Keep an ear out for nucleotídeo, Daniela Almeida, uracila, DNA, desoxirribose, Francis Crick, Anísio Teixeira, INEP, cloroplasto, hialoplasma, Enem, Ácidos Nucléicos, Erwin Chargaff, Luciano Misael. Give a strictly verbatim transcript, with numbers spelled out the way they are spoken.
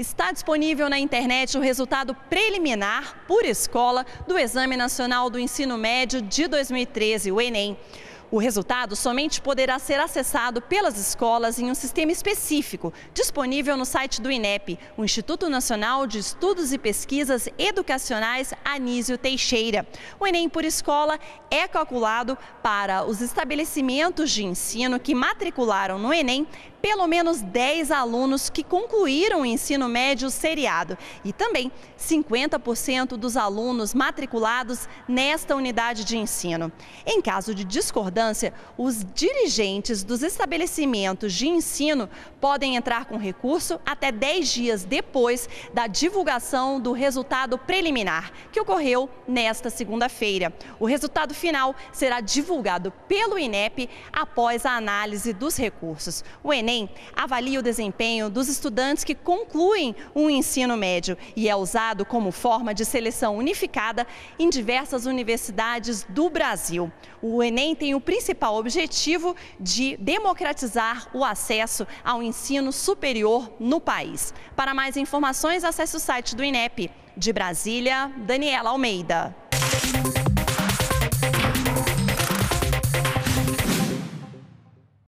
Está disponível na internet o resultado preliminar por escola do Exame Nacional do Ensino Médio de dois mil e treze, o Enem. O resultado somente poderá ser acessado pelas escolas em um sistema específico, disponível no site do I N E P, o Instituto Nacional de Estudos e Pesquisas Educacionais Anísio Teixeira. O Enem por escola é calculado para os estabelecimentos de ensino que matricularam no Enem pelo menos dez alunos que concluíram o ensino médio seriado e também cinquenta por cento dos alunos matriculados nesta unidade de ensino. Em caso de discordância, os dirigentes dos estabelecimentos de ensino podem entrar com recurso até dez dias depois da divulgação do resultado preliminar, que ocorreu nesta segunda-feira. O resultado final será divulgado pelo I N E P após a análise dos recursos. O Enem avalia o desempenho dos estudantes que concluem um ensino médio e é usado como forma de seleção unificada em diversas universidades do Brasil. O Enem tem o principal objetivo de democratizar o acesso ao ensino superior no país. Para mais informações, acesse o site do I N E P. De Brasília, Daniela Almeida.